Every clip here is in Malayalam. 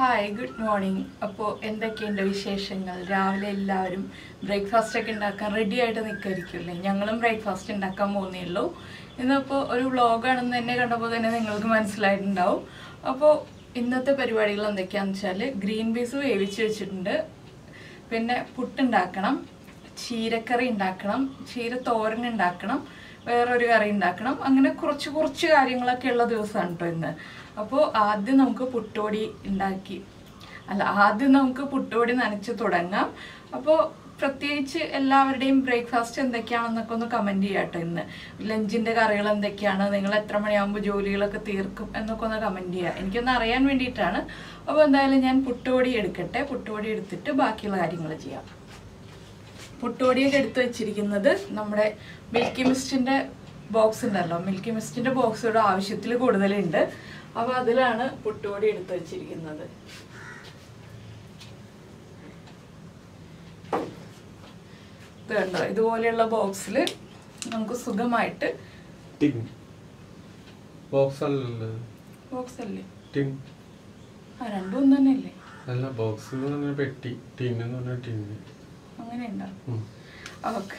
Hi, good morning. Apo endakeyundu visheshangal. Ravile ellavarum breakfast okke undakkan ready aayittu nikkarikkulle. Njangalum breakfast undakkan povunneello. Innappo oru vlog aanennu enne kandappol thanne ningalkku manasilayittundavum. Appo innathe parivarikal endakkaanu vechal green beans vevichu vechittundu. Pinne puttu undakkanam, cheerakari undakkanam, cheera thoran undakkanam, വേറൊരു കറി ഉണ്ടാക്കണം. അങ്ങനെ കുറച്ച് കുറച്ച് കാര്യങ്ങളൊക്കെ ഉള്ള ദിവസമാണ് ട്ടോ ഇന്ന്. അപ്പോൾ ആദ്യം നമുക്ക് പുട്ടുപൊടി നനച്ച് തുടങ്ങാം. അപ്പോൾ പ്രത്യേകിച്ച് എല്ലാവരുടെയും ബ്രേക്ക്ഫാസ്റ്റ് എന്തൊക്കെയാണെന്നൊക്കെ ഒന്ന് കമന്റ് ചെയ്യാട്ടോ ഇന്ന്. ലഞ്ചിന്റെ കറികൾ എന്തൊക്കെയാണ്, നിങ്ങൾ എത്ര മണിയാകുമ്പോൾ ജോലികളൊക്കെ തീർക്കും എന്നൊക്കെ ഒന്ന് കമന്റ് ചെയ്യാ. എനിക്കൊന്ന് അറിയാൻ വേണ്ടിയിട്ടാണ്. അപ്പോൾ എന്തായാലും ഞാൻ പുട്ടുപൊടി എടുക്കട്ടെ. പുട്ടുപൊടി എടുത്തിട്ട് ബാക്കിയുള്ള കാര്യങ്ങൾ ചെയ്യാം. പുട്ടുപൊടിയൊക്കെ എടുത്ത് വെച്ചിരിക്കുന്നത് നമ്മുടെ മിൽക്കി മിസ്റ്റിൻ്റെ ബോക്സ് ഉണ്ടല്ലോ, മിൽക്കി മിസ്റ്റിൻ്റെ ബോക്സോട് ആവശ്യത്തിൽ കൂടുതലുണ്ട്. അപ്പോൾ അതിലാണ് പുട്ടുപൊടി എടുത്ത് വെച്ചിരിക്കുന്നത്. ഇത് കണ്ടോ, ഇതുപോലെയുള്ള ബോക്സിൽ നമുക്ക് സുഖമായിട്ട് രണ്ടും ഒന്നും തന്നെയല്ലേ, അങ്ങനെയുണ്ടോ? ഓക്കെ,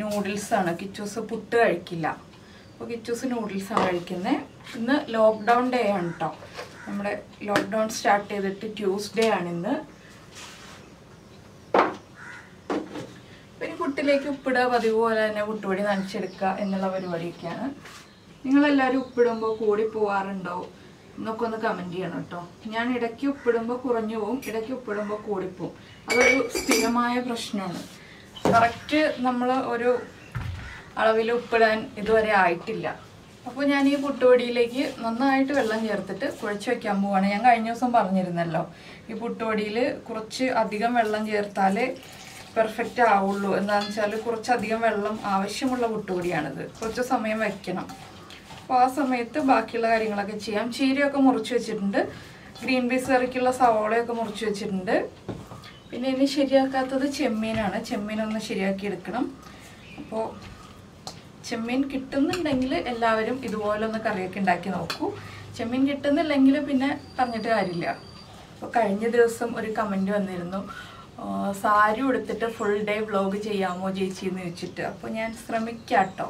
നൂഡിൽസാണ്. കിച്ചൂസ് പുട്ട് കഴിക്കില്ല, അപ്പോൾ കിച്ചൂസ് നൂഡിൽസാണ് കഴിക്കുന്നത്. ഇന്ന് ലോക്ക്ഡൗൺ ഡേ ആണ് കേട്ടോ. നമ്മുടെ ലോക്ക്ഡൗൺ സ്റ്റാർട്ട് ചെയ്തിട്ട് ട്യൂസ്ഡേ ആണിന്ന്. പിന്നെ പുട്ടിലേക്ക് ഉപ്പിടുക പതിവ് പോലെ തന്നെ പുട്ടുപൊടി നനച്ചെടുക്കുക എന്നുള്ള പരിപാടിയൊക്കെയാണ്. നിങ്ങളെല്ലാവരും ഉപ്പിടുമ്പോൾ കൂടി പോവാറുണ്ടോ എന്നൊക്കെ ഒന്ന് കമൻറ്റ് ചെയ്യണം കേട്ടോ. ഞാൻ ഇടയ്ക്ക് ഉപ്പിടുമ്പോൾ കുറഞ്ഞു പോവും, ഇടയ്ക്ക് ഉപ്പിടുമ്പോൾ കൂടിപ്പോവും. അതൊരു സ്ഥിരമായ പ്രശ്നമാണ്. കറക്റ്റ് നമ്മൾ ഒരു അളവിൽ ഉപ്പിടാൻ ഇതുവരെ ആയിട്ടില്ല. അപ്പോൾ ഞാൻ ഈ പുട്ടുപൊടിയിലേക്ക് നന്നായിട്ട് വെള്ളം ചേർത്തിട്ട് കുഴച്ച് വയ്ക്കാൻ പോവാണ്. ഞാൻ കഴിഞ്ഞ ദിവസം പറഞ്ഞിരുന്നല്ലോ, ഈ പുട്ടുപൊടിയിൽ കുറച്ച് അധികം വെള്ളം ചേർത്താലേ പെർഫെക്റ്റ് ആവുള്ളൂ. എന്താണെന്ന് വെച്ചാൽ കുറച്ചധികം വെള്ളം ആവശ്യമുള്ള പുട്ടുപൊടിയാണിത്. കുറച്ച് സമയം വയ്ക്കണം. അപ്പോൾ ആ സമയത്ത് ബാക്കിയുള്ള കാര്യങ്ങളൊക്കെ ചെയ്യാം. ചീരയൊക്കെ മുറിച്ച് വെച്ചിട്ടുണ്ട്. ഗ്രീൻ പീസ് കറിക്കുള്ള സവോളയൊക്കെ മുറിച്ച് വെച്ചിട്ടുണ്ട്. പിന്നെ ഇനി ശരിയാക്കാത്തത് ചെമ്മീനാണ്. ചെമ്മീനൊന്ന് ശരിയാക്കി എടുക്കണം. അപ്പോൾ ചെമ്മീൻ കിട്ടുന്നുണ്ടെങ്കിൽ എല്ലാവരും ഇതുപോലൊന്ന് കറിയൊക്കെ ഉണ്ടാക്കി നോക്കൂ. ചെമ്മീൻ കിട്ടുന്നില്ലെങ്കിൽ പിന്നെ പറഞ്ഞിട്ട് കാര്യമില്ല. അപ്പോൾ കഴിഞ്ഞ ദിവസം ഒരു കമൻറ്റ് വന്നിരുന്നു, സാരി ഉടുത്തിട്ട് ഫുൾ ഡേ വ്ളോഗ് ചെയ്യാമോ ചേച്ചി എന്ന് ചോദിച്ചിട്ട്. അപ്പോൾ ഞാൻ ശ്രമിക്കാട്ടോ.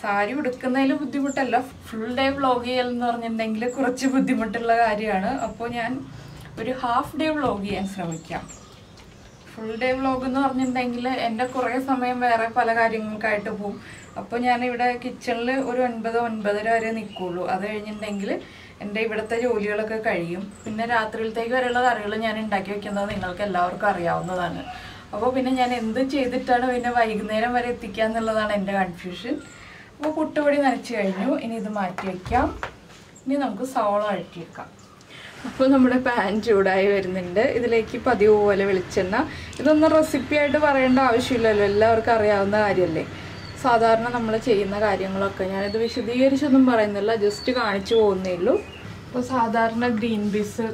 സാരി ഉടുക്കുന്നതിൽ ബുദ്ധിമുട്ടല്ല, ഫുൾ ഡേ വ്ളോഗ് ചെയ്യൽ എന്ന് പറഞ്ഞിട്ടുണ്ടെങ്കിൽ കുറച്ച് ബുദ്ധിമുട്ടുള്ള കാര്യമാണ്. അപ്പോൾ ഞാൻ ഒരു ഹാഫ് ഡേ വ്ളോഗ് ചെയ്യാൻ ശ്രമിക്കാം. ഫുൾ ഡേ വ്ളോഗ് എന്ന് പറഞ്ഞിട്ടുണ്ടെങ്കിൽ എൻ്റെ കുറേ സമയം വേറെ പല കാര്യങ്ങൾക്കായിട്ട് പോകും. അപ്പോൾ ഞാനിവിടെ കിച്ചണിൽ ഒരു 9-9:30 വരെ നിൽക്കുള്ളൂ. അത് കഴിഞ്ഞിട്ടുണ്ടെങ്കിൽ എൻ്റെ ഇവിടുത്തെ ജോലികളൊക്കെ കഴിയും. പിന്നെ രാത്രിയിലത്തേക്ക് വരെയുള്ള കറികൾ ഞാൻ ഉണ്ടാക്കി വയ്ക്കുന്നത് നിങ്ങൾക്ക് എല്ലാവർക്കും അറിയാവുന്നതാണ്. അപ്പോൾ പിന്നെ ഞാൻ എന്ത് ചെയ്തിട്ടാണ് പിന്നെ വൈകുന്നേരം വരെ എത്തിക്കുക എന്നുള്ളതാണ് എൻ്റെ കൺഫ്യൂഷൻ. അപ്പോൾ പുട്ടുപൊടി നനച്ച് കഴിഞ്ഞു. ഇനി ഇത് മാറ്റി വയ്ക്കാം. ഇനി നമുക്ക് സവോള വഴറ്റി വയ്ക്കാം. അപ്പോൾ നമ്മുടെ പാൻ ചൂടായി വരുന്നുണ്ട്. ഇതിലേക്ക് പതിവ് പോലെ വെളിച്ചെണ്ണ. ഇതൊന്നും റെസിപ്പി ആയിട്ട് പറയേണ്ട ആവശ്യമില്ലല്ലോ, എല്ലാവർക്കും അറിയാവുന്ന കാര്യമല്ലേ. സാധാരണ നമ്മൾ ചെയ്യുന്ന കാര്യങ്ങളൊക്കെ ഞാനിത് വിശദീകരിച്ചൊന്നും പറയുന്നില്ല, ജസ്റ്റ് കാണിച്ചു പോകുന്നേ ഉള്ളൂ. അപ്പോൾ സാധാരണ ഗ്രീൻ പീസ്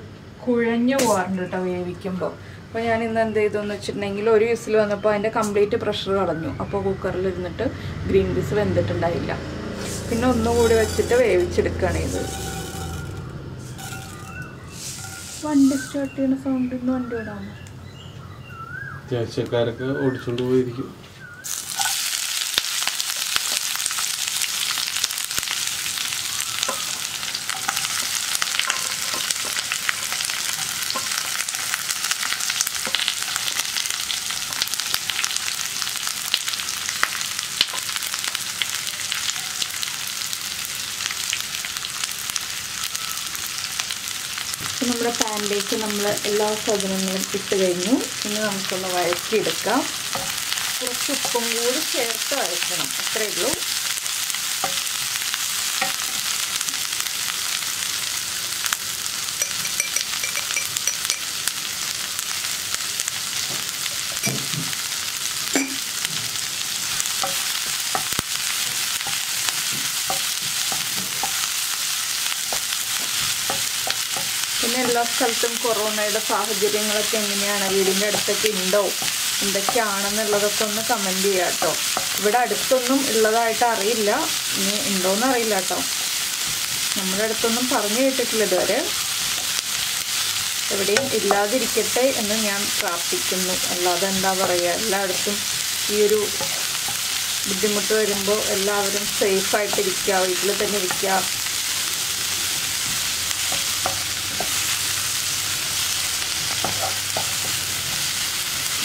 കുഴഞ്ഞു പോകാറുണ്ട് കേട്ടോ വേവിക്കുമ്പോൾ. അപ്പോൾ ഞാൻ ഇന്ന് എന്ത് ചെയ്തെന്ന് വെച്ചിട്ടുണ്ടെങ്കിൽ ഒരു വിസിൽ വന്നപ്പോൾ അതിൻ്റെ കംപ്ലീറ്റ് പ്രഷർ കളഞ്ഞു. അപ്പോൾ കുക്കറിൽ ഇരുന്നിട്ട് ഗ്രീൻ പീസ് വെന്തിട്ടുണ്ടായില്ല. പിന്നെ ഒന്നുകൂടി വെച്ചിട്ട് വേവിച്ചെടുക്കുകയാണ് ഇത്. വണ്ടി സ്റ്റാർട്ട് ചെയ്യുന്ന സൗണ്ട് ഇന്ന് വണ്ടി വിടാമോ? ചേച്ചക്കാരൊക്കെ ഓടിച്ചോണ്ട് പോയിരിക്കും. നമ്മുടെ പാനിലേക്ക് നമ്മൾ എല്ലാ സാധനങ്ങളും ഇട്ട് കഴിഞ്ഞു. ഇനി നമുക്കൊന്ന് വഴറ്റിയെടുക്കാം. കുറച്ച് ഉപ്പും കൂടി ചേർത്ത് വഴറ്റണം, അത്രയേ ഉള്ളൂ. സ്ഥലത്തും കൊറോണയുടെ സാഹചര്യങ്ങളൊക്കെ എങ്ങനെയാണ്, വീടിൻ്റെ അടുത്തൊക്കെ ഉണ്ടോ, എന്തൊക്കെയാണെന്നുള്ളതൊക്കെ ഒന്ന് കമൻറ്റ് ചെയ്യാം കേട്ടോ. ഇവിടെ അടുത്തൊന്നും ഉള്ളതായിട്ട് അറിയില്ല, ഇനി ഉണ്ടോയെന്ന് അറിയില്ല കേട്ടോ. നമ്മുടെ അടുത്തൊന്നും പറഞ്ഞു കേട്ടിട്ടില്ല ഇതുവരെ. എവിടെയും ഇല്ലാതിരിക്കട്ടെ എന്ന് ഞാൻ പ്രാർത്ഥിക്കുന്നു. അല്ലാതെ എന്താ പറയുക, എല്ലായിടത്തും ഈ ഒരു ബുദ്ധിമുട്ട് വരുമ്പോൾ എല്ലാവരും സേഫായിട്ടിരിക്കുക, വീട്ടിൽ തന്നെ ഇരിക്കുക.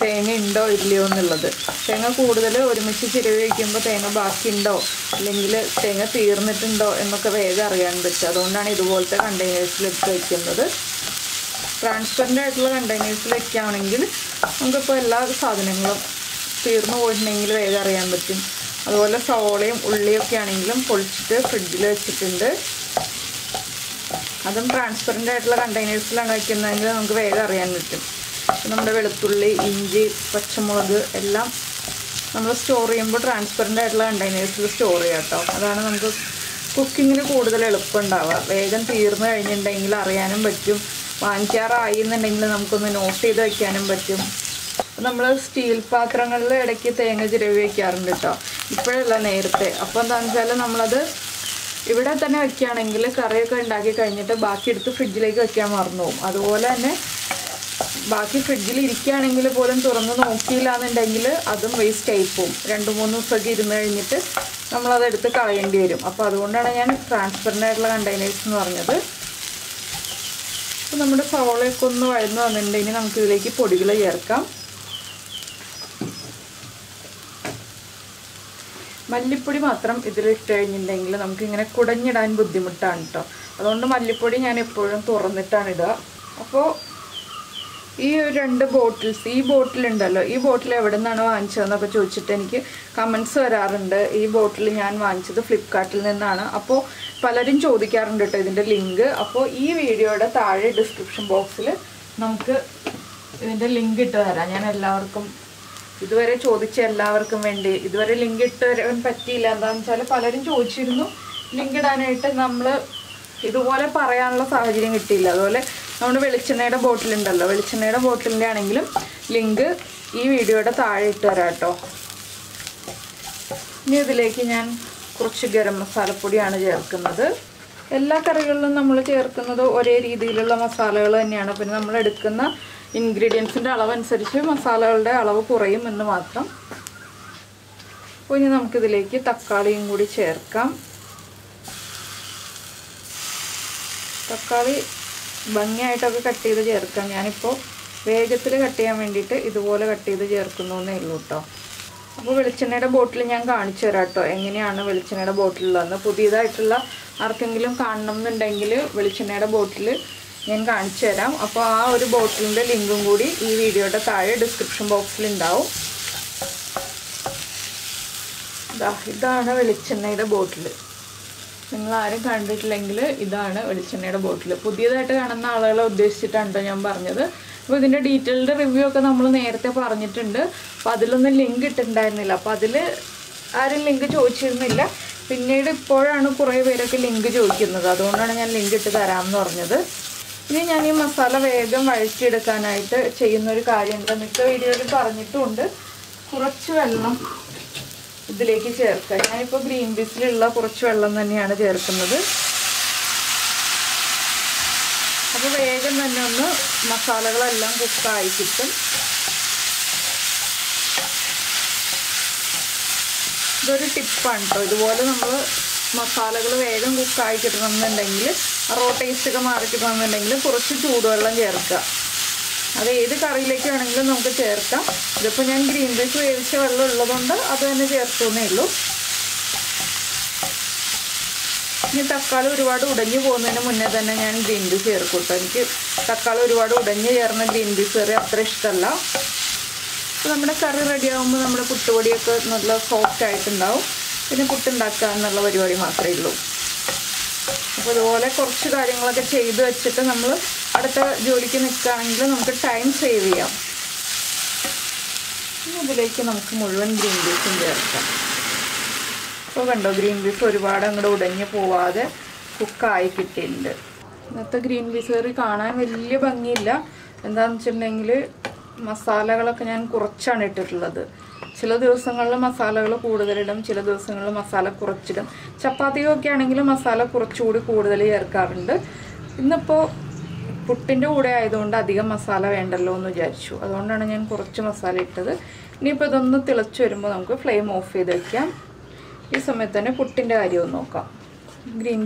തേങ്ങ ഉണ്ടോ ഇല്ലയോ എന്നുള്ളത്. തേങ്ങ കൂടുതൽ ഒരുമിച്ച് ചിരവി വയ്ക്കുമ്പോൾ തേങ്ങ ബാക്കിയുണ്ടോ അല്ലെങ്കിൽ തേങ്ങ തീർന്നിട്ടുണ്ടോ എന്നൊക്കെ വേഗം അറിയാൻ പറ്റും. അതുകൊണ്ടാണ് ഇതുപോലത്തെ കണ്ടെയ്നേഴ്സിൽ എടുത്ത് വയ്ക്കുന്നത്. ട്രാൻസ്പെറൻ്റ് ആയിട്ടുള്ള കണ്ടെയ്നേഴ്സിൽ വയ്ക്കുകയാണെങ്കിൽ നമുക്കിപ്പോൾ എല്ലാ സാധനങ്ങളും തീർന്നു പോയിട്ടുണ്ടെങ്കിൽ വേഗം അറിയാൻ പറ്റും. അതുപോലെ സവോളയും ഉള്ളിയൊക്കെ ആണെങ്കിലും പൊളിച്ചിട്ട് ഫ്രിഡ്ജിൽ വെച്ചിട്ടുണ്ട്. അതും ട്രാൻസ്പെറൻ്റ് ആയിട്ടുള്ള കണ്ടെയ്നേഴ്സിലാണ് വയ്ക്കുന്നതെങ്കിൽ നമുക്ക് വേഗം അറിയാൻ പറ്റും. നമ്മുടെ വെളുത്തുള്ളി, ഇഞ്ചി, പച്ചമുളക് എല്ലാം നമ്മൾ സ്റ്റോർ ചെയ്യുമ്പോൾ ട്രാൻസ്പെറൻ്റ് ആയിട്ടുള്ള കണ്ടെയ്നേഴ്സിൽ സ്റ്റോർ ചെയ്യാം കേട്ടോ. അതാണ് നമുക്ക് കുക്കിങ്ങിന് കൂടുതൽ എളുപ്പം ഉണ്ടാവുക. വേഗം തീർന്നു കഴിഞ്ഞിട്ടുണ്ടെങ്കിൽ അറിയാനും പറ്റും, വാങ്ങിക്കാറായി എന്നുണ്ടെങ്കിൽ നമുക്കൊന്ന് നോട്ട് ചെയ്ത് വയ്ക്കാനും പറ്റും. നമ്മൾ സ്റ്റീൽ പാത്രങ്ങളിൽ ഇടയ്ക്ക് തേങ്ങ ചിരവി വയ്ക്കാറുണ്ട് കേട്ടോ, ഇപ്പോഴല്ല നേരത്തെ. അപ്പോൾ എന്താണെന്ന് വെച്ചാൽ നമ്മളത് ഇവിടെ തന്നെ വയ്ക്കുകയാണെങ്കിൽ കറിയൊക്കെ ഉണ്ടാക്കി കഴിഞ്ഞിട്ട് ബാക്കി എടുത്ത് ഫ്രിഡ്ജിലേക്ക് വയ്ക്കാൻ മറന്നു പോകും. അതുപോലെ തന്നെ ബാക്കി ഫ്രിഡ്ജിൽ ഇരിക്കുകയാണെങ്കിൽ പോലും തുറന്ന് നോക്കിയില്ല എന്നുണ്ടെങ്കിൽ അതും വേസ്റ്റ് ആയിപ്പോവും. 2-3 ദിവസമൊക്കെ ഇരുന്ന് കഴിഞ്ഞിട്ട് നമ്മളതെടുത്ത് കളയേണ്ടി വരും. അപ്പോൾ അതുകൊണ്ടാണ് ഞാൻ ട്രാൻസ്പെറൻ്റ് ആയിട്ടുള്ള കണ്ടെയ്നേഴ്സ് എന്ന് പറഞ്ഞത്. അപ്പോൾ നമ്മുടെ സവോളയൊക്കെ ഒന്ന് വഴന്ന് വന്നിട്ടുണ്ടെങ്കിൽ നമുക്കിതിലേക്ക് പൊടികൾ ചേർക്കാം. മല്ലിപ്പൊടി മാത്രം ഇതിലിട്ട് കഴിഞ്ഞിട്ടുണ്ടെങ്കിൽ നമുക്കിങ്ങനെ കുടഞ്ഞിടാൻ ബുദ്ധിമുട്ടാണ് കേട്ടോ. അതുകൊണ്ട് മല്ലിപ്പൊടി ഞാൻ എപ്പോഴും തുറന്നിട്ടാണ് ഇടുക. അപ്പോൾ ഈ 2 ബോട്ടിൽസ്, ഈ ബോട്ടിലുണ്ടല്ലോ, ഈ ബോട്ടിൽ എവിടെ നിന്നാണ് വാങ്ങിച്ചതെന്നൊക്കെ ചോദിച്ചിട്ട് എനിക്ക് കമൻസ് വരാറുണ്ട്. ഈ ബോട്ടിൽ ഞാൻ വാങ്ങിച്ചത് ഫ്ലിപ്കാർട്ടിൽ നിന്നാണ്. അപ്പോൾ പലരും ചോദിക്കാറുണ്ട് കേട്ടോ ഇതിൻ്റെ ലിങ്ക്. അപ്പോൾ ഈ വീഡിയോയുടെ താഴെ ഡിസ്ക്രിപ്ഷൻ ബോക്സിൽ നമുക്ക് ഇതിൻ്റെ ലിങ്ക് ഇട്ട് തരാം. ഞാൻ എല്ലാവർക്കും ഇതുവരെ ചോദിച്ച എല്ലാവർക്കും വേണ്ടി ഇതുവരെ ലിങ്ക് ഇട്ട് തരാൻ പറ്റിയില്ല. എന്താണെന്ന് വെച്ചാൽ പലരും ചോദിച്ചിരുന്നു ലിങ്ക് ഇടാനായിട്ട്, നമ്മൾ ഇതുപോലെ പറയാനുള്ള സാഹചര്യം കിട്ടിയില്ല. അതുപോലെ നമ്മുടെ വെളിച്ചെണ്ണയുടെ ബോട്ടിലുണ്ടല്ലോ, വെളിച്ചെണ്ണയുടെ ബോട്ടിലിൻ്റെ ആണെങ്കിലും ലിങ്ക് ഈ വീഡിയോയുടെ താഴെ ഇട്ട് തരാം കേട്ടോ. ഇനി ഇതിലേക്ക് ഞാൻ കുറച്ച് ഗരം മസാലപ്പൊടിയാണ് ചേർക്കുന്നത്. എല്ലാ കറികളിലും നമ്മൾ ചേർക്കുന്നത് ഒരേ രീതിയിലുള്ള മസാലകൾ തന്നെയാണ്. പിന്നെ നമ്മൾ എടുക്കുന്ന ഇൻഗ്രീഡിയൻസിൻ്റെ അളവനുസരിച്ച് മസാലകളുടെ അളവ് കുറയും എന്ന് മാത്രം. അപ്പോൾ ഇനി നമുക്കിതിലേക്ക് തക്കാളിയും കൂടി ചേർക്കാം. തക്കാളി ഭംഗിയായിട്ടൊക്കെ കട്ട് ചെയ്ത് ചേർക്കാം. ഞാനിപ്പോൾ വേഗത്തിൽ കട്ട് ചെയ്യാൻ വേണ്ടിയിട്ട് ഇതുപോലെ കട്ട് ചെയ്ത് ചേർക്കുന്നേ ഉള്ളൂ കേട്ടോ. അപ്പോൾ വെളിച്ചെണ്ണയുടെ ബോട്ടിൽ ഞാൻ കാണിച്ചു തരാം കേട്ടോ എങ്ങനെയാണ് വെളിച്ചെണ്ണയുടെ ബോട്ടിലുള്ളതെന്ന്. പുതിയതായിട്ടുള്ള ആർക്കെങ്കിലും കാണണം എന്നുണ്ടെങ്കിൽ വെളിച്ചെണ്ണയുടെ ബോട്ടിൽ ഞാൻ കാണിച്ചു തരാം. അപ്പോൾ ആ ഒരു ബോട്ടിലിൻ്റെ ലിങ്കും കൂടി ഈ വീഡിയോയുടെ താഴെ ഡിസ്ക്രിപ്ഷൻ ബോക്സിലുണ്ടാവും. ഇതാണ് വെളിച്ചെണ്ണയുടെ ബോട്ടിൽ. നിങ്ങളാരും കണ്ടിട്ടില്ലെങ്കിൽ ഇതാണ് വെളിച്ചെണ്ണയുടെ ബോട്ടിൽ. പുതിയതായിട്ട് കാണുന്ന ആളുകളെ ഉദ്ദേശിച്ചിട്ടാണ് ഞാൻ പറഞ്ഞത്. അപ്പോൾ ഇതിൻ്റെ ഡീറ്റെയിൽഡ് റിവ്യൂ ഒക്കെ നമ്മൾ നേരത്തെ പറഞ്ഞിട്ടുണ്ട്. അപ്പോൾ അതിലൊന്നും ലിങ്ക് ഇട്ടിട്ടുണ്ടായിരുന്നില്ല. അപ്പോൾ അതിൽ ആരും ലിങ്ക് ചോദിച്ചിരുന്നില്ല. പിന്നീട് ഇപ്പോഴാണ് കുറേ പേരൊക്കെ ലിങ്ക് ചോദിക്കുന്നത്. അതുകൊണ്ടാണ് ഞാൻ ലിങ്ക് ഇട്ട് തരാമെന്ന് പറഞ്ഞത്. ഇനി ഞാൻ ഈ മസാല വേഗം വഴറ്റിയെടുക്കാനായിട്ട് ചെയ്യുന്നൊരു കാര്യമുണ്ട്. മിക്ക വീഡിയോയിൽ പറഞ്ഞിട്ടുണ്ട്. കുറച്ച് വെള്ളം ഇതിലേക്ക് ചേർക്കുക. ഞാനിപ്പോൾ ഗ്രീൻ പീസിലുള്ള കുറച്ച് വെള്ളം തന്നെയാണ് ചേർക്കുന്നത്. അപ്പോൾ വേഗം തന്നെ ഒന്ന് മസാലകളെല്ലാം കുക്കായി കിട്ടും. ഇതൊരു ടിപ്പാണ് കേട്ടോ. ഇതുപോലെ നമ്മൾ മസാലകൾ വേഗം കുക്കായി കിട്ടണമെന്നുണ്ടെങ്കിൽ, റോ ടേസ്റ്റൊക്കെ മാറി കിട്ടണമെന്നുണ്ടെങ്കിൽ കുറച്ച് ചൂടുവെള്ളം ചേർക്കുക. അത് ഏത് കറിയിലേക്ക് വേണമെങ്കിലും നമുക്ക് ചേർക്കാം. ഇതിപ്പോൾ ഞാൻ ഗ്രീൻ പീസ് വേവിച്ച വെള്ളം ഉള്ളതുകൊണ്ട് അത് തന്നെ ചേർത്തുന്നേ ഉള്ളൂ. In Takalo, Ruadu, the new woman, and Bindu here, Kutanki. Takalo, Ruadu, the new year, and Bindu, fresh color. So I'm going to carry ready. I'm going to put the body a soft tighten now. Then I put them back and the very, very much. For the wall, I corkshed like a shade, etc. Number at the Jolikin Kangan, the time savior. So, green beef is a cook. Green beef is a masala. I will cook it. This is the put in the area. Green beans are ready to cook. We flame off. We will put it in the pot. If you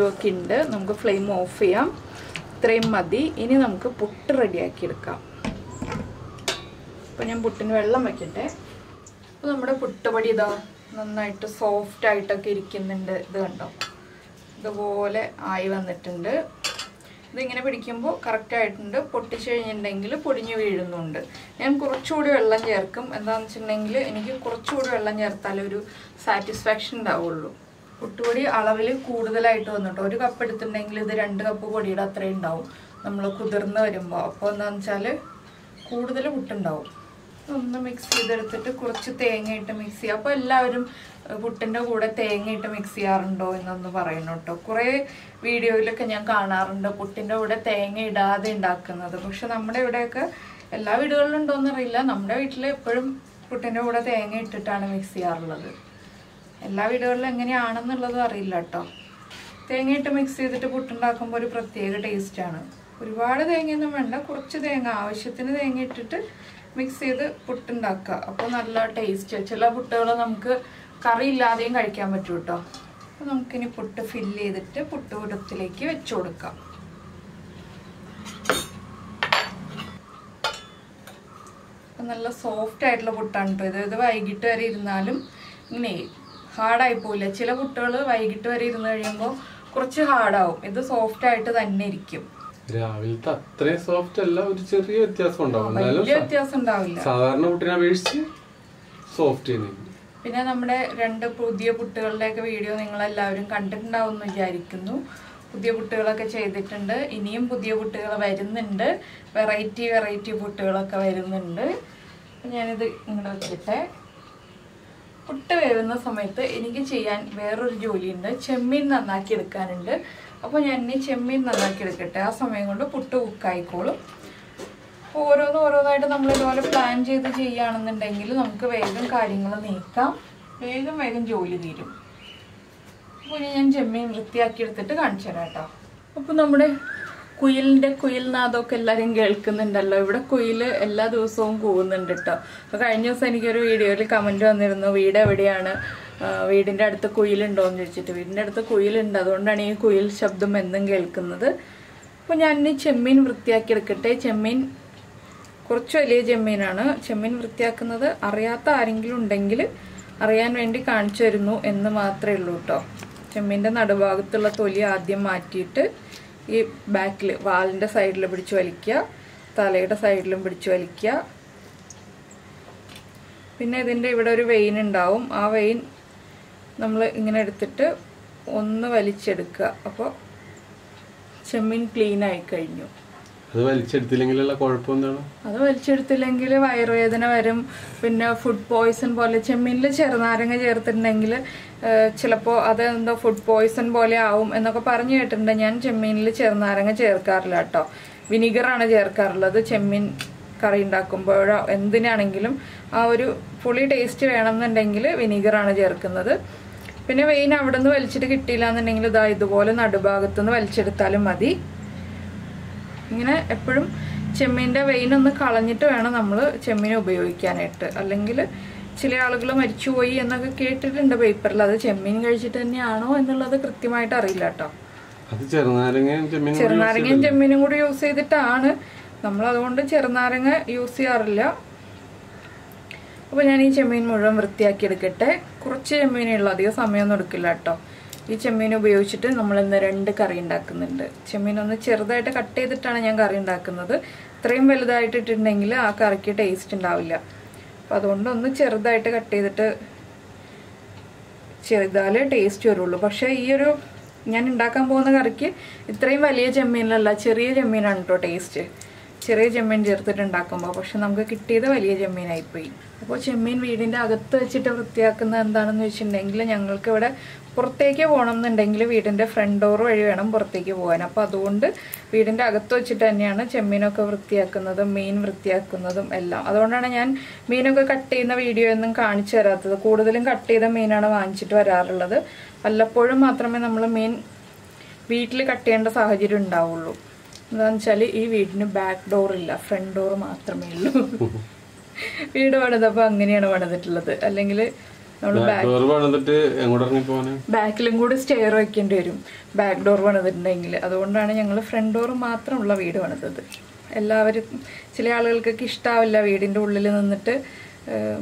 have a correct item, you can use it. Put it in the mix it, put it in the cup. Taste. Chilla put it curry lading. I can put it in the fill. Put it in the cup. Soft title put it hard eye pull. Chilla put it in the hard out. It's soft title than yeah, will that three soft love which is real just on down. Soft in it. Render Pudia like a video in allowing content down the Jarikunu, Pudia Putella Chay the tender, Inim Pudia Putella Vaidinender, variety Putella Vaidinender, and the Inglaterra put away in the Sameta, Iniki and Vera Jolinda, Chemin and Nakir calendar. Upon any chimney, Nanakirikata, some angle to put to Kaikolo. Or another item, plan J the Gian and then Dangle, Uncle Wagon, Cardinal Nika, Wagon, Wagon Jolie Leader. Punian chimney with the Akirtheta Gancherata. Upon number quill de quill nado kellaring elkin and delivered a quill, ella do some goon and detta. The kind of sending your video comment on the Vida Vidiana. We didn't add the coil and don't get it. We didn't add the coil and don't any coil shove the men than Gelk another. Punani chemin with the kirkate chemin Kurchale Jeminana, chemin with the another Ariata Aringlu Dengil, Arian Vendi Kancherno in the Matre Luta. Cheminda Nadavatula Tolia Adia Matita, a back wall in the side libertualicia, Thaleta side libertualicia. Pinna then they would have a vein and down, a vein. Namla in a theatre on the Valichedica upper chemin clean eye kind you. The Valiched the Langilla corpunda? The Valiched the Langilla, I rather than a verum, winner food poison, polichemin, lecharnarang a jerthan angular, chilapo, other than the food poison, boleaum, and the coparnia at the yan chemin lecharnarang a jerkar latta. Vinegar and a jerkar lather chemin. Karindakumba and the Nanangilum, our fully tasty venom and angular vinegar and a jerk another. Pinavain Abadan the Welchit Tilan and England died the wall and Adabagatan the Welchit Talamadi. In a epidem, Cheminda vein on the Kalanito and Namla, Chemino Biocanet, a lingula, Chilealaglam at Chui and the catered in the paper lather, Chemin Gagitaniano and the Lather Kritimita Rilata. Chernarigan Chemin would you say the Tana? We use the അപ്പോൾ ഞാൻ ഈ ചെമ്മീൻ മുഴുവൻ വൃത്തിയാക്കി എടുക്കട്ടെ. കുറച്ച് ചെമ്മീനുള്ള അധികം സമയമൊന്നും എടുക്കില്ല കേട്ടോ. ഈ ചെമ്മീൻ ഉപയോഗിച്ചിട്ട് നമ്മളിന്ന് രണ്ട് കറി ഉണ്ടാക്കുന്നുണ്ട്. ചെമ്മീനൊന്ന് ചെറുതായിട്ട് കട്ട് ചെയ്തിട്ടാണ് ഞാൻ കറി ഉണ്ടാക്കുന്നത്. ഇത്രയും വലുതായിട്ട് ഇട്ടിട്ടുണ്ടെങ്കിൽ ആ കറിക്ക് ടേസ്റ്റ് ഉണ്ടാവില്ല. അപ്പം അതുകൊണ്ട് ഒന്ന് ചെറുതായിട്ട് കട്ട് ചെയ്തിട്ട് ചെയ്താലേ ടേസ്റ്റ് വരുള്ളൂ. പക്ഷേ ഈ ഒരു ഞാൻ ഉണ്ടാക്കാൻ പോകുന്ന കറിക്ക് ഇത്രയും വലിയ ചെമ്മീനിലല്ല, ചെറിയ ചെമ്മീനാണ് കേട്ടോ ടേസ്റ്റ്. ചെറിയ ചെമ്മീൻ ചേർത്തിട്ട് ഉണ്ടാക്കുമ്പോൾ പക്ഷെ നമുക്ക് കിട്ടിയത് വലിയ ചെമ്മീനായിപ്പോയി. അപ്പോൾ ചെമ്മീൻ വീടിൻ്റെ അകത്ത് വെച്ചിട്ട് വൃത്തിയാക്കുന്നത് എന്താണെന്ന് വെച്ചിട്ടുണ്ടെങ്കിൽ, ഞങ്ങൾക്ക് ഇവിടെ പുറത്തേക്ക് പോകണം എന്നുണ്ടെങ്കിൽ വീടിൻ്റെ ഫ്രണ്ട് ഡോർ വഴി വേണം പുറത്തേക്ക് പോകാൻ. അപ്പോൾ അതുകൊണ്ട് വീടിൻ്റെ അകത്ത് വെച്ചിട്ട് തന്നെയാണ് ചെമ്മീനൊക്കെ വൃത്തിയാക്കുന്നതും മീൻ വൃത്തിയാക്കുന്നതും എല്ലാം. അതുകൊണ്ടാണ് ഞാൻ മീനൊക്കെ കട്ട് ചെയ്യുന്ന വീഡിയോ ഒന്നും കാണിച്ചു തരാത്തത്. കൂടുതലും കട്ട് ചെയ്ത മീനാണ് വാങ്ങിച്ചിട്ട് വരാറുള്ളത്. വല്ലപ്പോഴും മാത്രമേ നമ്മൾ മീൻ വീട്ടിൽ കട്ട് ചെയ്യേണ്ട സാഹചര്യം ഉണ്ടാവുള്ളൂ. എന്താണെന്ന് വെച്ചാൽ ഈ വീടിന് ബാക്ക് ഡോറില്ല, ഫ്രണ്ട് ഡോർ മാത്രമേ ഉള്ളൂ. വീട് പണിതപ്പോൾ അങ്ങനെയാണ് പണിതിട്ടുള്ളത്. അല്ലെങ്കിൽ നമ്മൾ ബാക്കിലും കൂടി സ്റ്റെയർ വയ്ക്കേണ്ടി വരും ബാക്ക് ഡോർ പണിതിട്ടുണ്ടെങ്കിൽ. അതുകൊണ്ടാണ് ഞങ്ങൾ ഫ്രണ്ട് ഡോർ മാത്രമുള്ള വീട് പണിതത്. എല്ലാവരും ചില ആളുകൾക്കൊക്കെ ഇഷ്ടാവില്ല വീടിൻ്റെ ഉള്ളിൽ നിന്നിട്ട്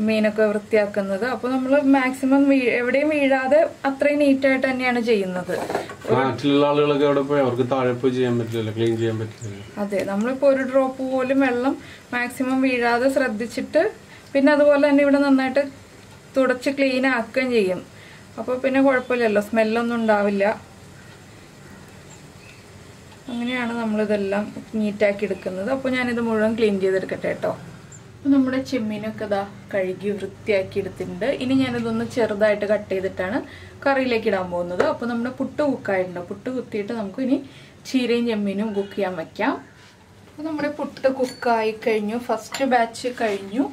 മീനൊക്കെ വൃത്തിയാക്കുന്നത്. അപ്പോൾ നമ്മൾ മാക്സിമം എവിടെയും വീഴാതെ അത്രയും നീറ്റായിട്ട് തന്നെയാണ് ചെയ്യുന്നത്. അതെ, നമ്മളിപ്പോൾ ഒരു ഡ്രോപ്പ് പോലും വെള്ളം മാക്സിമം വീഴാതെ ശ്രദ്ധിച്ചിട്ട് പിന്നെ അതുപോലെ തന്നെ ഇവിടെ നന്നായിട്ട് തുടച്ച് ക്ലീൻ ആക്കുകയും ചെയ്യും. അപ്പോൾ പിന്നെ കുഴപ്പമില്ലല്ലോ, സ്മെല്ലൊന്നും ഉണ്ടാവില്ല. അങ്ങനെയാണ് നമ്മളിതെല്ലാം നീറ്റാക്കി എടുക്കുന്നത്. അപ്പോൾ ഞാനിത് മുഴുവൻ ക്ലീൻ ചെയ്തെടുക്കട്ടെ കേട്ടോ. നമ്മുടെ ചെമ്മീനൊക്കെ ഇതാ കഴുകി വൃത്തിയാക്കി എടുത്തിട്ടുണ്ട്. ഇനി ഞാനിതൊന്ന് ചെറുതായിട്ട് കട്ട് ചെയ്തിട്ടാണ് കറിയിലേക്ക് ഇടാൻ പോകുന്നത്. അപ്പോൾ നമ്മുടെ പുട്ട് കുക്കായിട്ടുണ്ട്. പുട്ട് കുത്തിയിട്ട് നമുക്ക് ഇനി ചീരയും ചെമ്മീനും കുക്ക് ചെയ്യാൻ വയ്ക്കാം. അപ്പോൾ നമ്മുടെ പുട്ട് കുക്കായി കഴിഞ്ഞു, ഫസ്റ്റ് ബാച്ച് കഴിഞ്ഞു.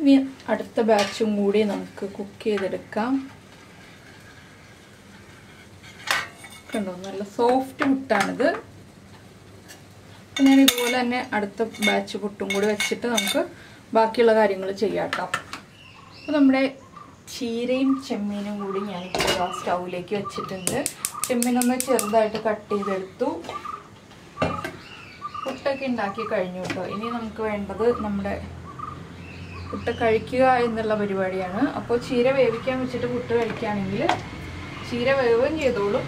ഇനി അടുത്ത ബാച്ചും കൂടി നമുക്ക് കുക്ക് ചെയ്തെടുക്കാം. കണ്ടോ, നല്ല സോഫ്റ്റ് പുട്ടാണിത്. ഞാൻ ഇതുപോലെ തന്നെ അടുത്ത ബാച്ച് പുട്ടും കൂടി വെച്ചിട്ട് നമുക്ക് ബാക്കിയുള്ള കാര്യങ്ങൾ ചെയ്യാം കേട്ടോ. അപ്പോൾ നമ്മുടെ ചീരയും ചെമ്മീനും കൂടി ഞാൻ ഇപ്പോൾ സ്റ്റൗവിലേക്ക് വെച്ചിട്ടുണ്ട്. ചെമ്മീനൊന്ന് ചെറുതായിട്ട് കട്ട് ചെയ്തെടുത്തു. പുട്ടൊക്കെ ഉണ്ടാക്കി കഴിഞ്ഞു കേട്ടോ. ഇനി നമുക്ക് വേണ്ടത് നമ്മുടെ പുട്ട് കഴിക്കുക എന്നുള്ള പരിപാടിയാണ്. അപ്പോൾ ചീര വേവിക്കാൻ വെച്ചിട്ട് പുട്ട് കഴിക്കുകയാണെങ്കിൽ ചീര വേവുകയും ചെയ്തോളും.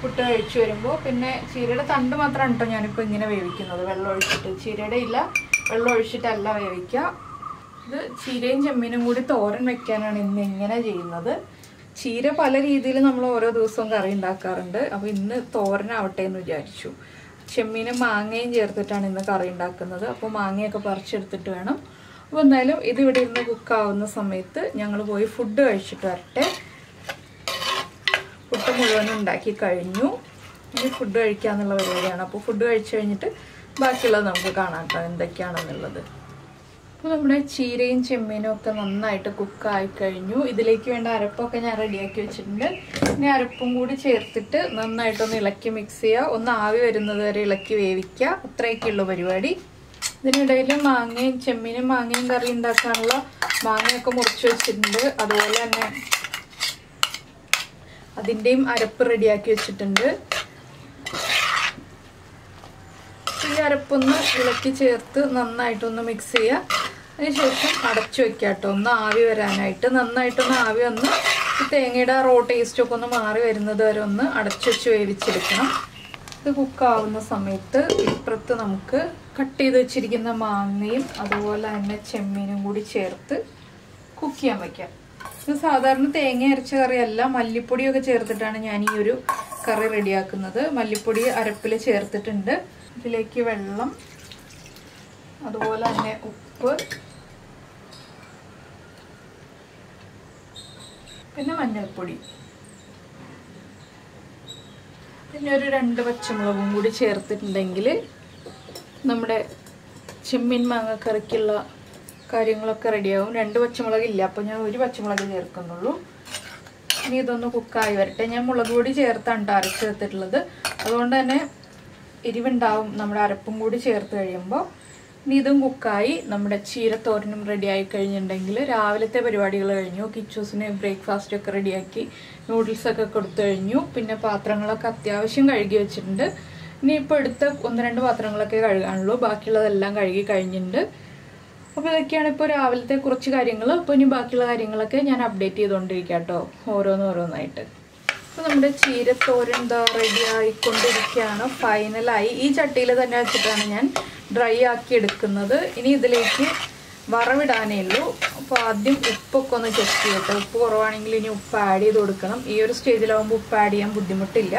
പുട്ട് കഴിച്ചു വരുമ്പോൾ പിന്നെ ചീരയുടെ തണ്ട് മാത്രമാണ് കേട്ടോ ഞാനിപ്പോൾ ഇങ്ങനെ വേവിക്കുന്നത്. വെള്ളം ഒഴിച്ചിട്ട് ചീരയുടെ ഇല വെള്ളം ഒഴിച്ചിട്ടല്ല വേവിക്കുക. ഇത് ചീരയും ചെമ്മീനും കൂടി തോരൻ വെക്കാനാണ് ഇന്ന് ഇങ്ങനെ ചെയ്യുന്നത്. ചീര പല രീതിയിൽ നമ്മൾ ഓരോ ദിവസവും കറി ഉണ്ടാക്കാറുണ്ട്. അപ്പോൾ ഇന്ന് തോരനാവട്ടെ എന്ന് വിചാരിച്ചു. ചെമ്മീനും മാങ്ങയും ചേർത്തിട്ടാണ് ഇന്ന് കറി ഉണ്ടാക്കുന്നത്. അപ്പോൾ മാങ്ങയൊക്കെ പറിച്ചെടുത്തിട്ട് വേണം. അപ്പോൾ എന്തായാലും ഇതിവിടെ ഇരുന്ന് കുക്കാവുന്ന സമയത്ത് ഞങ്ങൾ പോയി ഫുഡ് കഴിച്ചിട്ട് വരട്ടെ. പുട്ട് മുഴുവൻ ഉണ്ടാക്കി കഴിഞ്ഞു, ഇനി ഫുഡ് കഴിക്കാന്നുള്ള പരിപാടിയാണ്. അപ്പോൾ ഫുഡ് കഴിച്ചു കഴിഞ്ഞിട്ട് ബാക്കിയുള്ളത് നമുക്ക് കാണാം കേട്ടോ എന്തൊക്കെയാണെന്നുള്ളത്. അപ്പോൾ നമ്മുടെ ചീരയും ചെമ്മീനും ഒക്കെ നന്നായിട്ട് കുക്കായി കഴിഞ്ഞു. ഇതിലേക്ക് വേണ്ട അരപ്പൊക്കെ ഞാൻ റെഡിയാക്കി വെച്ചിട്ടുണ്ട്. ഇനി അരപ്പും കൂടി ചേർത്തിട്ട് നന്നായിട്ടൊന്ന് ഇളക്കി മിക്സ് ചെയ്യുക. ഒന്ന് ആവി വരുന്നത് വരെ ഇളക്കി വേവിക്കുക. അത്രയൊക്കെയുള്ള പരിപാടി. ഇതിനിടയിൽ മാങ്ങയും ചെമ്മീനും മാങ്ങയും കറി ഉണ്ടാക്കാനുള്ള മാങ്ങയൊക്കെ മുറിച്ച് വെച്ചിട്ടുണ്ട്. അതുപോലെ തന്നെ അതിൻ്റെയും അരപ്പ് റെഡിയാക്കി വെച്ചിട്ടുണ്ട്. ഈ അരപ്പൊന്ന് ഇളക്കി ചേർത്ത് നന്നായിട്ടൊന്ന് മിക്സ് ചെയ്യുക. അതിനുശേഷം അടച്ചു വയ്ക്കുക കേട്ടോ, ഒന്ന് ആവി വരാനായിട്ട്. നന്നായിട്ടൊന്ന് ആവി വന്ന് ഈ തേങ്ങയുടെ റോ ടേസ്റ്റൊക്കെ ഒന്ന് മാറി വരുന്നത് വരെ ഒന്ന് അടച്ചു വെച്ച് വേവിച്ചെടുക്കണം. ഇത് കുക്കാവുന്ന സമയത്ത് ഇപ്പുറത്ത് നമുക്ക് കട്ട് ചെയ്ത് വെച്ചിരിക്കുന്ന മാങ്ങയും അതുപോലെ തന്നെ ചെമ്മീനും കൂടി ചേർത്ത് കുക്ക് ചെയ്യാൻ വയ്ക്കാം. ഇത് സാധാരണ തേങ്ങ അരച്ച കറിയല്ല, മല്ലിപ്പൊടിയൊക്കെ ചേർത്തിട്ടാണ് ഞാൻ ഈ ഒരു കറി റെഡിയാക്കുന്നത്. മല്ലിപ്പൊടി അരപ്പിൽ ചേർത്തിട്ടുണ്ട്. ഇതിലേക്ക് വെള്ളം അതുപോലെ തന്നെ ഉപ്പ് പിന്നെ മഞ്ഞൾപ്പൊടി പിന്നെ ഒരു 2 പച്ചമുളകും കൂടി ചേർത്തിട്ടുണ്ടെങ്കിൽ നമ്മുടെ ചെമ്മീൻ മാങ്ങക്കറിക്കുള്ള കാര്യങ്ങളൊക്കെ റെഡിയാവും. 2 പച്ചമുളകില്ല, അപ്പോൾ ഞാൻ ഒരു പച്ചമുളക് ചേർക്കുന്നുള്ളൂ. ഇനി ഇതൊന്ന് കുക്കായി വരട്ടെ. ഞാൻ മുളക് പൊടി ചേർത്താണ് അരച്ച് ചേർത്തിട്ടുള്ളത്. അതുകൊണ്ട് തന്നെ എരിവുണ്ടാവും നമ്മുടെ അരപ്പും കൂടി ചേർത്ത് കഴിയുമ്പോൾ. ഇനി ഇതും കുക്കായി നമ്മുടെ ചീരത്തോരനും റെഡിയായി കഴിഞ്ഞിട്ടുണ്ടെങ്കിൽ രാവിലത്തെ പരിപാടികൾ കഴിഞ്ഞു. കിച്ചൂസിന് ബ്രേക്ക്ഫാസ്റ്റൊക്കെ റെഡിയാക്കി നൂഡിൽസൊക്കെ കൊടുത്തു കഴിഞ്ഞു. പിന്നെ പാത്രങ്ങളൊക്കെ അത്യാവശ്യം കഴുകി വെച്ചിട്ടുണ്ട്. ഇനി ഇപ്പോൾ എടുത്ത 1-2 പാത്രങ്ങളൊക്കെ കഴുകാനുള്ളൂ, ബാക്കിയുള്ളതെല്ലാം കഴുകി കഴിഞ്ഞിട്ടുണ്ട്. അപ്പോഴൊക്കെയാണ് ഇപ്പോൾ രാവിലത്തെ കുറച്ച് കാര്യങ്ങൾ. അപ്പോൾ ഇനി ബാക്കിയുള്ള കാര്യങ്ങളൊക്കെ ഞാൻ അപ്ഡേറ്റ് ചെയ്തുകൊണ്ടിരിക്കാം കേട്ടോ, ഓരോന്നോരോന്നായിട്ട്. അപ്പോൾ നമ്മുടെ ചീരത്തോരൻ എന്താ റെഡി ആയിക്കൊണ്ടിരിക്കുകയാണ് ഫൈനലായി. ഈ ചട്ടിയിൽ തന്നെ വെച്ചിട്ടാണ് ഞാൻ ഡ്രൈ ആക്കി എടുക്കുന്നത്. ഇനി ഇതിലേക്ക് വറവിടാനേ ഉള്ളൂ. അപ്പോൾ ആദ്യം ഉപ്പൊക്കെ ഒന്ന് ചെക്ക് ചെയ്യട്ടെ, ഉപ്പ് കുറവാണെങ്കിൽ ഇനി ഉപ്പ് ആഡ് ചെയ്ത് കൊടുക്കണം. ഈ ഒരു സ്റ്റേജിലാവുമ്പോൾ ഉപ്പ് ആഡ് ചെയ്യാൻ ബുദ്ധിമുട്ടില്ല.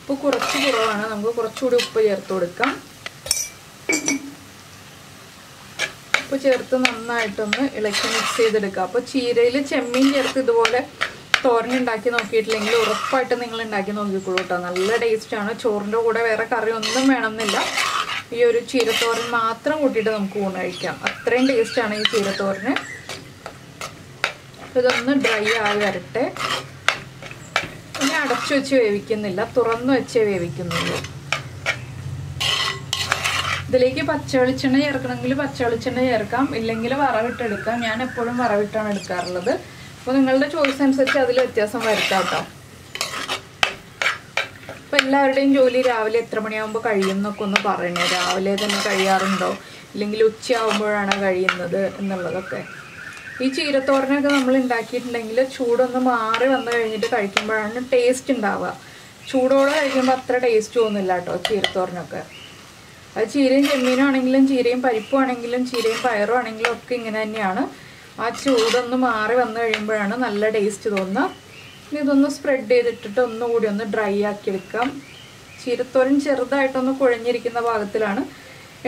ഉപ്പ് കുറച്ച് കുറവാണ്, നമുക്ക് കുറച്ചുകൂടി ഉപ്പ് ചേർത്ത് കൊടുക്കാം. ഉപ്പ് ചേർത്ത് നന്നായിട്ടൊന്ന് ഇളക്കി മിക്സ് ചെയ്തെടുക്കുക. അപ്പോൾ ചീരയിൽ ചെമ്മീൻ ചേർത്ത് ഇതുപോലെ തോരനുണ്ടാക്കി നോക്കിയിട്ടില്ലെങ്കിൽ ഉറപ്പായിട്ട് നിങ്ങൾ ഉണ്ടാക്കി നോക്കിക്കോളൂ കേട്ടോ, നല്ല ടേസ്റ്റാണ്. ചോറിൻ്റെ കൂടെ വേറെ കറി ഒന്നും വേണമെന്നില്ല, ഈ ഒരു ചീരത്തോരൻ മാത്രം കൂട്ടിയിട്ട് നമുക്ക് ഊണ് കഴിക്കാം, അത്രയും ടേസ്റ്റാണ് ഈ ചീരത്തോരന്. ഇതൊന്ന് ഡ്രൈ ആയി വരട്ടെ. ഇനി അടച്ചു വെച്ച് വേവിക്കുന്നില്ല, തുറന്നു വെച്ചേ വേവിക്കുന്നുള്ളൂ. ഇതിലേക്ക് പച്ചവെളിച്ചെണ്ണ ചേർക്കണമെങ്കിൽ പച്ചവെളിച്ചെണ്ണ ചേർക്കാം, ഇല്ലെങ്കിൽ വറവിട്ടെടുക്കാം. ഞാൻ എപ്പോഴും വറവിട്ടാണ് എടുക്കാറുള്ളത്. അപ്പോൾ നിങ്ങളുടെ ചോയ്സ് അനുസരിച്ച് അതിൽ വ്യത്യാസം വരുത്താം കേട്ടോ. അപ്പോൾ എല്ലാവരുടെയും ജോലി രാവിലെ എത്ര മണിയാകുമ്പോൾ കഴിയുമെന്നൊക്കെ ഒന്ന് പറയണേ. രാവിലെ തന്നെ കഴിയാറുണ്ടോ, ഇല്ലെങ്കിൽ ഉച്ചയാകുമ്പോഴാണ് കഴിയുന്നത് എന്നുള്ളതൊക്കെ. ഈ ചീരത്തോരനൊക്കെ നമ്മൾ ഉണ്ടാക്കിയിട്ടുണ്ടെങ്കിൽ ചൂടൊന്ന് മാറി വന്നു കഴിഞ്ഞിട്ട് കഴിക്കുമ്പോഴാണ് ടേസ്റ്റ് ഉണ്ടാവുക. ചൂടോടെ കഴിക്കുമ്പോൾ അത്ര ടേസ്റ്റ് തോന്നില്ല കേട്ടോ ചീരത്തോരനൊക്കെ. അത് ചീരയും ചെമ്മീനാണെങ്കിലും ചീരയും പരിപ്പുമാണെങ്കിലും ചീരയും പയറും ആണെങ്കിലും ഒക്കെ ഇങ്ങനെ തന്നെയാണ്. ആ ചൂടൊന്ന് മാറി വന്നു കഴിയുമ്പോഴാണ് നല്ല ടേസ്റ്റ് തോന്നുക. ഇനി ഇതൊന്ന് സ്പ്രെഡ് ചെയ്തിട്ടിട്ട് ഒന്നുകൂടി ഒന്ന് ഡ്രൈ ആക്കി എടുക്കാം. ചീരത്തോരൻ ചെറുതായിട്ടൊന്ന് കുഴഞ്ഞിരിക്കുന്ന ഭാഗത്തിലാണ്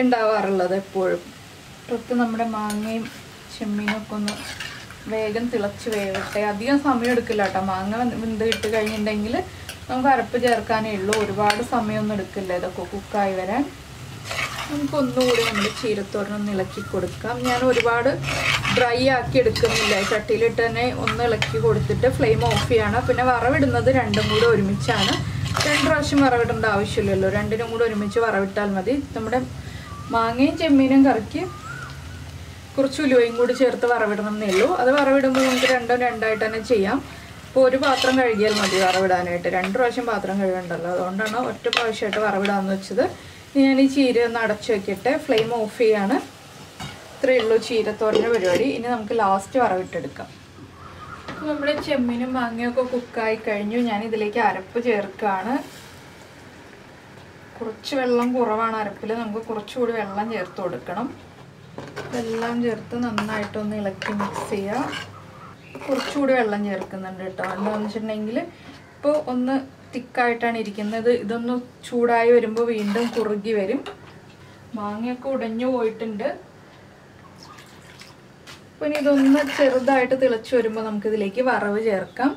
ഉണ്ടാവാറുള്ളത് എപ്പോഴും. ഇതൊക്കെ നമ്മുടെ മാങ്ങയും ചെമ്മീനും ഒക്കെ ഒന്ന് വേഗം തിളച്ച് വേവട്ടെ. അധികം സമയം എടുക്കില്ല കേട്ടോ, മാങ്ങ വെന്ത് ഇട്ട് കഴിഞ്ഞിട്ടുണ്ടെങ്കിൽ നമുക്ക് അരപ്പ് ചേർക്കാനേ ഉള്ളൂ. ഒരുപാട് സമയമൊന്നും എടുക്കില്ല ഇതൊക്കെ കുക്കായി വരാൻ. നമുക്കൊന്നുകൂടി നമ്മൾ ചീരത്തോരനൊന്ന് ഇളക്കി കൊടുക്കാം. ഞാൻ ഒരുപാട് ഡ്രൈ ആക്കി എടുക്കുന്നില്ല, ചട്ടിയിലിട്ട് തന്നെ ഒന്ന് ഇളക്കി കൊടുത്തിട്ട് ഫ്ലെയിം ഓഫ് ചെയ്യാണ്. പിന്നെ വറവിടുന്നത് രണ്ടും കൂടെ ഒരുമിച്ചാണ്, രണ്ട് പ്രാവശ്യം വറവിടേണ്ട ആവശ്യമില്ലല്ലോ, രണ്ടിനും കൂടെ ഒരുമിച്ച് വറവിട്ടാൽ മതി. നമ്മുടെ മാങ്ങയും ചെമ്മീനും കറിക്ക് കുറച്ച് ഉലുവയും കൂടി ചേർത്ത് വറവിടണം എന്നുള്ളൂ. അത് വറവിടുമ്പോൾ നമുക്ക് രണ്ടും രണ്ടായിട്ട് തന്നെ ചെയ്യാം. ഇപ്പോൾ ഒരു പാത്രം കഴുകിയാൽ മതി വറവിടാനായിട്ട്, രണ്ട് പ്രാവശ്യം പാത്രം കഴുകണ്ടല്ലോ. അതുകൊണ്ടാണ് ഒറ്റ പ്രാവശ്യമായിട്ട് വറവിടാമെന്ന് വെച്ചത്. ഞാൻ ഈ ചീര ഒന്ന് അടച്ചു വയ്ക്കട്ടെ, ഫ്ലെയിം ഓഫ് ചെയ്യാണ്. ഇത്രയേ ഉള്ളൂ ചീരത്തോരൻ്റെ പരിപാടി. ഇനി നമുക്ക് ലാസ്റ്റ് വറവിട്ടെടുക്കാം. നമ്മുടെ ചെമ്മീനും മാങ്ങയൊക്കെ കുക്കായി കഴിഞ്ഞു. ഞാനിതിലേക്ക് അരപ്പ് ചേർക്കുകയാണ്. കുറച്ച് വെള്ളം കുറവാണ് അരപ്പിൽ, നമുക്ക് കുറച്ചുകൂടി വെള്ളം ചേർത്ത് കൊടുക്കണം. വെള്ളം ചേർത്ത് നന്നായിട്ടൊന്ന് ഇളക്കി മിക്സ് ചെയ്യുക. കുറച്ചുകൂടി വെള്ളം ചേർക്കുന്നുണ്ട് കേട്ടോ. എന്താണെന്ന് വെച്ചിട്ടുണ്ടെങ്കിൽ ഇപ്പോൾ ഒന്ന് തിക്കായിട്ടാണ് ഇരിക്കുന്നത്, ഇതൊന്ന് ചൂടായി വരുമ്പോൾ വീണ്ടും കുറുകി വരും. മാങ്ങയൊക്കെ ഉടഞ്ഞു പോയിട്ടുണ്ട്. പിന്നെ ഇതൊന്ന് ചെറുതായിട്ട് തിളച്ച് വരുമ്പോൾ നമുക്കിതിലേക്ക് വറവ് ചേർക്കാം.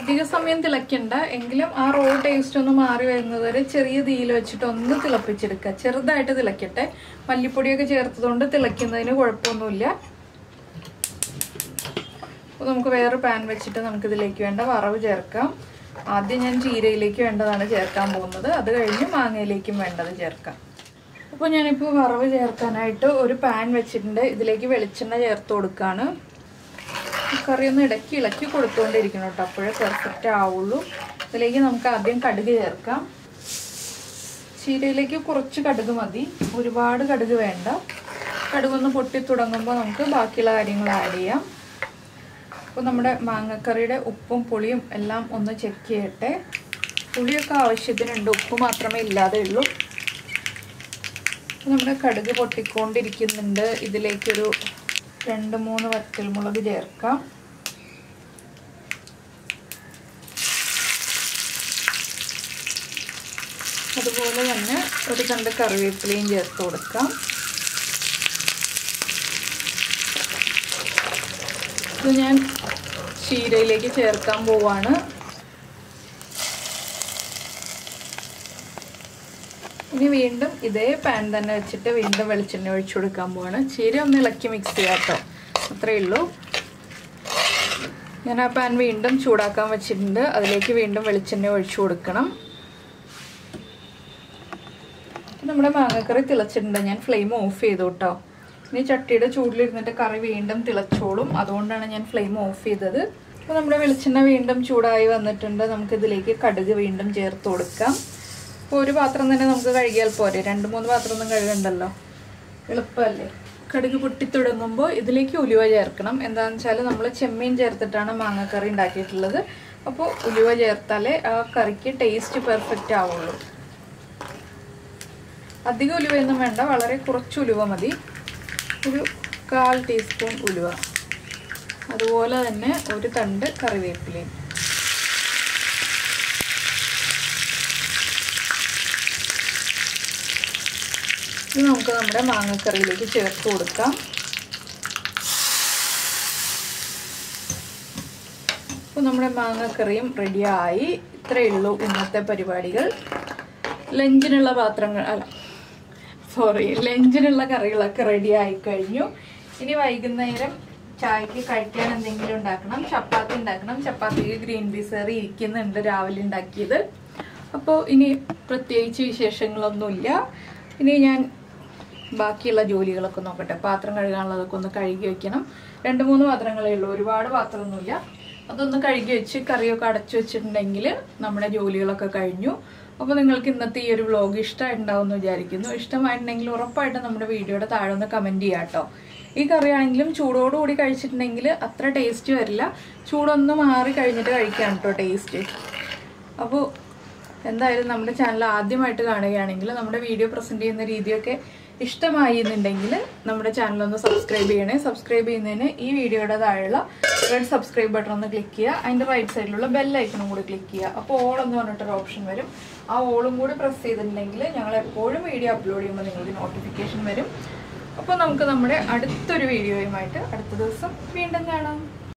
അധിക സമയം തിളയ്ക്കണ്ട, എങ്കിലും ആ റോ ടേസ്റ്റ് ഒന്ന് മാറി വരുന്നത് വരെ ചെറിയ തീയിൽ വെച്ചിട്ട് ഒന്ന് തിളപ്പിച്ചെടുക്കുക. ചെറുതായിട്ട് തിളയ്ക്കട്ടെ, മല്ലിപ്പൊടിയൊക്കെ ചേർത്തതുകൊണ്ട് തിളയ്ക്കുന്നതിന് കുഴപ്പമൊന്നുമില്ല. അപ്പോൾ നമുക്ക് വേറെ പാൻ വെച്ചിട്ട് നമുക്കിതിലേക്ക് വേണ്ട വറവ് ചേർക്കാം. ആദ്യം ഞാൻ ചീരയിലേക്ക് വേണ്ടതാണ് ചേർക്കാൻ പോകുന്നത്, അത് കഴിഞ്ഞ് മാങ്ങയിലേക്കും വേണ്ടത് ചേർക്കാം. അപ്പോൾ ഞാനിപ്പോൾ വറവ് ചേർക്കാനായിട്ട് ഒരു പാൻ വെച്ചിട്ടുണ്ട്. ഇതിലേക്ക് വെളിച്ചെണ്ണ ചേർത്ത് കൊടുക്കുകയാണ്. കറിയൊന്ന് ഇടയ്ക്ക് ഇളക്കി കൊടുത്തുകൊണ്ടിരിക്കണം കേട്ടോ, അപ്പോഴേ പെർഫെക്റ്റ് ആവുള്ളൂ. ഇതിലേക്ക് നമുക്ക് ആദ്യം കടുക് ചേർക്കാം. ചീരയിലേക്ക് കുറച്ച് കടുക് മതി, ഒരുപാട് കടുക് വേണ്ട. കടുകൊന്ന് പൊട്ടി തുടങ്ങുമ്പോൾ നമുക്ക് ബാക്കിയുള്ള കാര്യങ്ങൾ ആഡ് ചെയ്യാം. അപ്പോൾ നമ്മുടെ മാങ്ങക്കറിയുടെ ഉപ്പും പുളിയും എല്ലാം ഒന്ന് ചെക്ക് ചെയ്യട്ടെ. പുളിയൊക്കെ ആവശ്യത്തിനുണ്ട്, ഉപ്പ് മാത്രമേ ഇല്ലാതെ ഉള്ളൂ. നമ്മുടെ കടുക് പൊട്ടിക്കൊണ്ടിരിക്കുന്നുണ്ട്. ഇതിലേക്കൊരു 2-3 വറ്റൽമുളക് ചേർക്കാം. അതുപോലെ തന്നെ ഒരു 2 കറിവേപ്പിലയും ചേർത്ത് കൊടുക്കാം. ഇത് ഞാൻ ചീരയിലേക്ക് ചേർക്കാൻ പോവാണ്. ഇനി വീണ്ടും ഇതേ പാൻ തന്നെ വെച്ചിട്ട് വീണ്ടും വെളിച്ചെണ്ണ ഒഴിച്ചു കൊടുക്കാൻ പോവാണ്. ചീര ഒന്ന് ഇളക്കി മിക്സ് ചെയ്യാട്ടോ, അത്രയേ ഉള്ളൂ. ഞാൻ ആ പാൻ വീണ്ടും ചൂടാക്കാൻ വെച്ചിട്ടുണ്ട്. അതിലേക്ക് വീണ്ടും വെളിച്ചെണ്ണ ഒഴിച്ചു കൊടുക്കണം. നമ്മുടെ മാങ്ങക്കറി തിളച്ചിട്ടുണ്ട്. ഞാൻ ഫ്ലെയിം ഓഫ് ചെയ്തു കേട്ടോ. ഇനി ചട്ടിയുടെ ചൂടിലിരുന്നിട്ട് കറി വീണ്ടും തിളച്ചോളും, അതുകൊണ്ടാണ് ഞാൻ ഫ്ലെയിം ഓഫ് ചെയ്തത്. അപ്പോൾ നമ്മുടെ വെളിച്ചെണ്ണ വീണ്ടും ചൂടായി വന്നിട്ടുണ്ട്. നമുക്കിതിലേക്ക് കടുക് വീണ്ടും ചേർത്ത് കൊടുക്കാം. ഇപ്പോൾ ഒരു പാത്രം തന്നെ നമുക്ക് കഴുകിയാൽ പോരെ, 2-3 പാത്രം ഒന്നും കഴുകണ്ടല്ലോ, എളുപ്പമല്ലേ. കടുക് പൊട്ടി തുടങ്ങുമ്പോൾ ഇതിലേക്ക് ഉലുവ ചേർക്കണം. എന്താണെന്ന് വെച്ചാൽ നമ്മൾ ചെമ്മീൻ ചേർത്തിട്ടാണ് മാങ്ങക്കറി ഉണ്ടാക്കിയിട്ടുള്ളത്. അപ്പോൾ ഉലുവ ചേർത്താലേ ആ കറിക്ക് ടേസ്റ്റ് പെർഫെക്റ്റ് ആവുള്ളൂ. അധികം ഉലുവയൊന്നും വേണ്ട, വളരെ കുറച്ച് ഉലുവ മതി, ഒരു 1/4 ടീസ്പൂൺ ഉലുവ, അതുപോലെ തന്നെ ഒരു തണ്ട് കറിവേപ്പിലയും. ഇത് നമുക്ക് നമ്മുടെ മാങ്ങക്കറിയിലേക്ക് ചേർത്ത് കൊടുക്കാം. അപ്പോൾ നമ്മുടെ മാങ്ങക്കറിയും റെഡിയായി. ഇത്രയേ ഉള്ളൂ ഇന്നത്തെ പരിപാടികൾ. ലഞ്ചിനുള്ള ലഞ്ചിനുള്ള കറികളൊക്കെ റെഡി ആയിക്കഴിഞ്ഞു. ഇനി വൈകുന്നേരം ചായക്ക് കഴിക്കാൻ എന്തെങ്കിലും ഉണ്ടാക്കണം. ചപ്പാത്തി ഉണ്ടാക്കണം. ചപ്പാത്തിക്ക് ഗ്രീൻ പീസ് കറി ഇരിക്കുന്നുണ്ട്, രാവിലെ ഉണ്ടാക്കിയത്. അപ്പോൾ ഇനി പ്രത്യേകിച്ച് വിശേഷങ്ങളൊന്നുമില്ല. ഇനി ഞാൻ ബാക്കിയുള്ള ജോലികളൊക്കെ നോക്കട്ടെ. പാത്രം കഴുകാനുള്ളതൊക്കെ ഒന്ന് കഴുകി വയ്ക്കണം. 2-3 പാത്രങ്ങളേ ഉള്ളൂ, ഒരുപാട് പാത്രമൊന്നുമില്ല. അതൊന്ന് കഴുകി വെച്ച് കറിയൊക്കെ അടച്ചു വെച്ചിട്ടുണ്ടെങ്കിൽ നമ്മുടെ ജോലികളൊക്കെ കഴിഞ്ഞു. അപ്പോൾ നിങ്ങൾക്ക് ഇന്നത്തെ ഈ ഒരു വ്ളോഗ് ഇഷ്ടമായിട്ടുണ്ടാവുമെന്ന് വിചാരിക്കുന്നു. ഇഷ്ടമായിട്ടുണ്ടെങ്കിൽ ഉറപ്പായിട്ടും നമ്മുടെ വീഡിയോയുടെ താഴെ ഒന്ന് കമൻറ്റ് ചെയ്യാം കേട്ടോ. ഈ കറിയാണെങ്കിലും ചൂടോടുകൂടി കഴിച്ചിട്ടുണ്ടെങ്കിൽ അത്ര ടേസ്റ്റ് വരില്ല. ചൂടൊന്ന് മാറി കഴിഞ്ഞിട്ട് കഴിക്കാം കേട്ടോ ടേസ്റ്റ്. അപ്പോൾ എന്തായാലും നമ്മുടെ ചാനൽ ആദ്യമായിട്ട് കാണുകയാണെങ്കിൽ, നമ്മുടെ വീഡിയോ പ്രസൻറ്റ് ചെയ്യുന്ന രീതിയൊക്കെ ഇഷ്ടമായി എന്നുണ്ടെങ്കിൽ നമ്മുടെ ചാനലൊന്ന് സബ്സ്ക്രൈബ് ചെയ്യണേ. സബ്സ്ക്രൈബ് ചെയ്യുന്നതിന് ഈ വീഡിയോയുടെ താഴെയുള്ള റെഡ് സബ്സ്ക്രൈബ് ബട്ടൺ ഒന്ന് ക്ലിക്ക് ചെയ്യുക. അതിൻ്റെ റൈറ്റ് സൈഡിലുള്ള ബെല്ലൈക്കണും കൂടി ക്ലിക്ക് ചെയ്യുക. അപ്പോൾ ഓൾ എന്ന് പറഞ്ഞിട്ടൊരു ഓപ്ഷൻ വരും. ആ ഓളും കൂടി പ്രസ് ചെയ്തിട്ടുണ്ടെങ്കിൽ ഞങ്ങൾ എപ്പോഴും വീഡിയോ അപ്ലോഡ് ചെയ്യുമ്പോൾ നിങ്ങൾക്ക് നോട്ടിഫിക്കേഷൻ വരും. അപ്പോൾ നമുക്ക് നമ്മുടെ അടുത്തൊരു വീഡിയോയുമായിട്ട് അടുത്ത ദിവസം വീണ്ടും കാണാം.